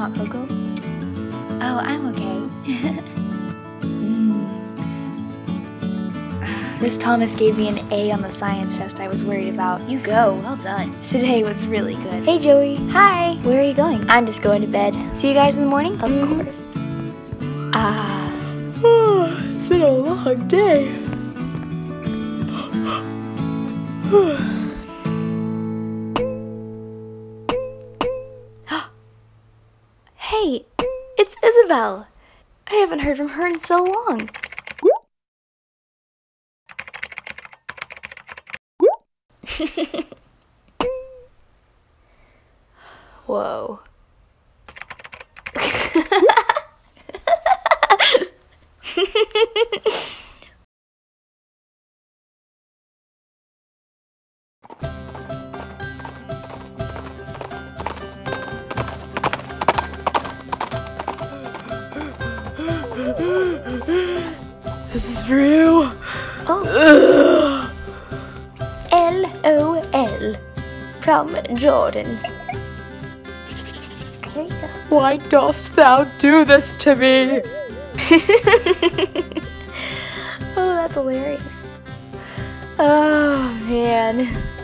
hot cocoa? Oh, I'm okay. Miss Thomas gave me an A on the science test I was worried about. You go, well done. Today was really good. Hey, Joey. Hi. Where are you going? I'm just going to bed. See you guys in the morning? Of course. Oh, it's been a long day. Hey, it's Isabelle. I haven't heard from her in so long. Whoa. This is for you. Oh. LOL from Jordan. Here you go. Why dost thou do this to me? Oh, that's hilarious. Oh, man.